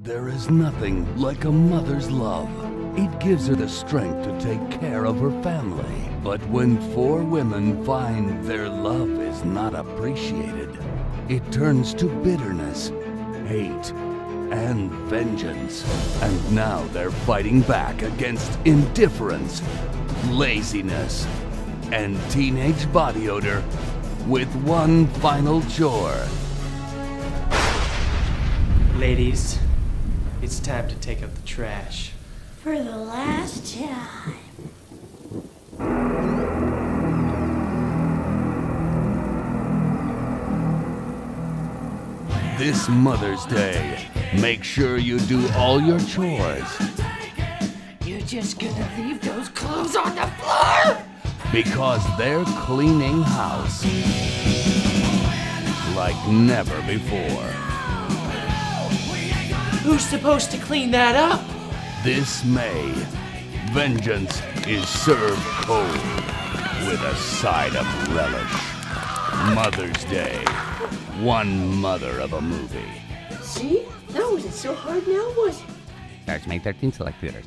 There is nothing like a mother's love. It gives her the strength to take care of her family. But when four women find their love is not appreciated, it turns to bitterness, hate, and vengeance. And now they're fighting back against indifference, laziness, and teenage body odor with one final chore. Ladies, it's time to take up the trash. For the last time. This Mother's Day, make sure you do all your chores. You're just gonna leave those clothes on the floor? Because they're cleaning house like never before. Who's supposed to clean that up? This May, vengeance is served cold with a side of relish. Mother's Day, one mother of a movie. See? That wasn't so hard now, was it? Starts May 13th, select theaters.